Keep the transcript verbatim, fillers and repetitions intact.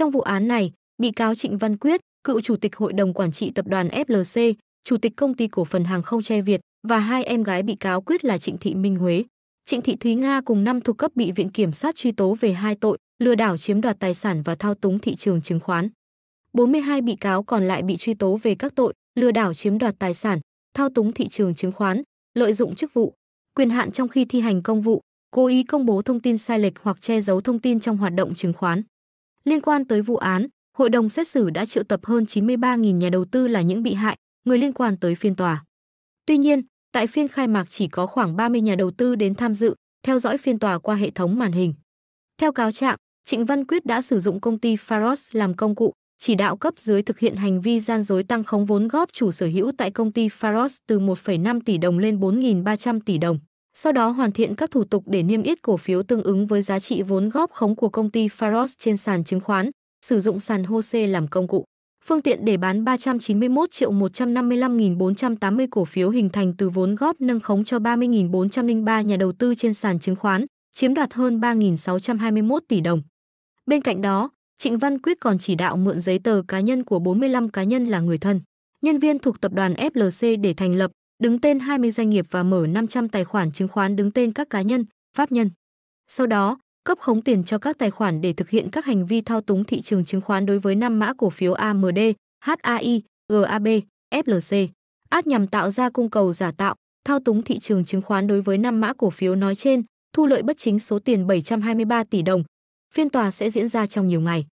Trong vụ án này, bị cáo Trịnh Văn Quyết, cựu chủ tịch hội đồng quản trị tập đoàn ép lờ xê, chủ tịch công ty cổ phần hàng không Che Việt và hai em gái bị cáo Quyết là Trịnh Thị Minh Huế, Trịnh Thị Thúy Nga cùng năm thuộc cấp bị Viện Kiểm sát truy tố về hai tội lừa đảo chiếm đoạt tài sản và thao túng thị trường chứng khoán. bốn mươi hai bị cáo còn lại bị truy tố về các tội lừa đảo chiếm đoạt tài sản, thao túng thị trường chứng khoán, lợi dụng chức vụ, quyền hạn trong khi thi hành công vụ, cố ý công bố thông tin sai lệch hoặc che giấu thông tin trong hoạt động chứng khoán. Liên quan tới vụ án, hội đồng xét xử đã triệu tập hơn chín mươi ba nghìn nhà đầu tư là những bị hại, người liên quan tới phiên tòa. Tuy nhiên, tại phiên khai mạc chỉ có khoảng ba mươi nhà đầu tư đến tham dự, theo dõi phiên tòa qua hệ thống màn hình. Theo cáo trạng, Trịnh Văn Quyết đã sử dụng công ty Faros làm công cụ, chỉ đạo cấp dưới thực hiện hành vi gian dối tăng khống vốn góp chủ sở hữu tại công ty Faros từ một phẩy năm tỷ đồng lên bốn nghìn ba trăm tỷ đồng, sau đó hoàn thiện các thủ tục để niêm yết cổ phiếu tương ứng với giá trị vốn góp khống của công ty Faros trên sàn chứng khoán, sử dụng sàn HOSE làm công cụ, phương tiện để bán ba trăm chín mươi mốt triệu một trăm năm mươi lăm nghìn bốn trăm tám mươi cổ phiếu hình thành từ vốn góp nâng khống cho ba mươi nghìn bốn trăm lẻ ba nhà đầu tư trên sàn chứng khoán, chiếm đoạt hơn ba nghìn sáu trăm hai mươi mốt tỷ đồng. Bên cạnh đó, Trịnh Văn Quyết còn chỉ đạo mượn giấy tờ cá nhân của bốn mươi lăm cá nhân là người thân, nhân viên thuộc tập đoàn ép lờ xê để thành lập, đứng tên hai mươi doanh nghiệp và mở năm trăm tài khoản chứng khoán đứng tên các cá nhân, pháp nhân. Sau đó, cấp khống tiền cho các tài khoản để thực hiện các hành vi thao túng thị trường chứng khoán đối với năm mã cổ phiếu a em đê, hát a i, giê a bê, ép lờ xê, át nhằm tạo ra cung cầu giả tạo, thao túng thị trường chứng khoán đối với năm mã cổ phiếu nói trên, thu lợi bất chính số tiền bảy trăm hai mươi ba tỷ đồng. Phiên tòa sẽ diễn ra trong nhiều ngày.